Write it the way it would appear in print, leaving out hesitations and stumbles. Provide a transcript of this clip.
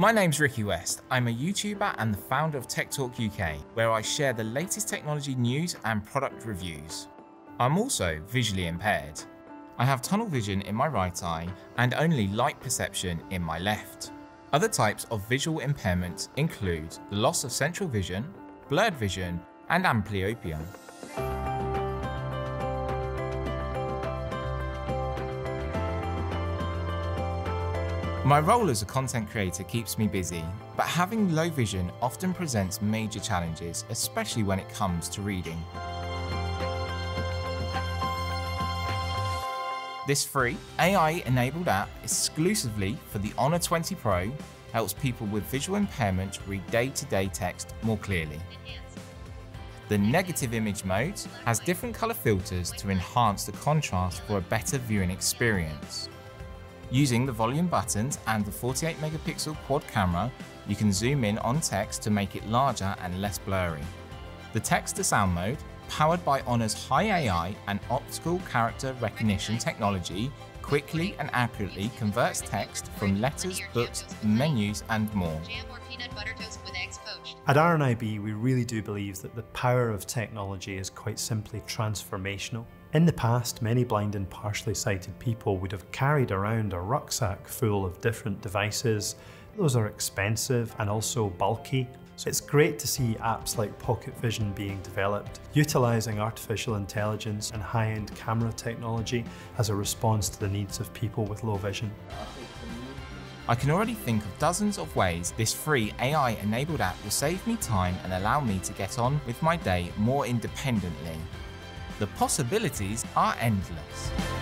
My name's Ricky West. I'm a YouTuber and the founder of TechTalk UK, where I share the latest technology news and product reviews. I'm also visually impaired. I have tunnel vision in my right eye and only light perception in my left. Other types of visual impairments include the loss of central vision, blurred vision, and amblyopia. My role as a content creator keeps me busy, but having low vision often presents major challenges, especially when it comes to reading. This free, AI-enabled app exclusively for the Honor 20 Pro helps people with visual impairment read day-to-day text more clearly. The negative image mode has different color filters to enhance the contrast for a better viewing experience. Using the volume buttons and the 48-megapixel quad camera, you can zoom in on text to make it larger and less blurry. The text-to-sound mode, powered by Honor's HiAI and optical character recognition technology, quickly and accurately converts text from letters, books, menus, and more. At RNIB, we really do believe that the power of technology is quite simply transformational. In the past, many blind and partially sighted people would have carried around a rucksack full of different devices. Those are expensive and also bulky. So it's great to see apps like PocketVision being developed, utilising artificial intelligence and high-end camera technology as a response to the needs of people with low vision. I can already think of dozens of ways this free AI-enabled app will save me time and allow me to get on with my day more independently. The possibilities are endless.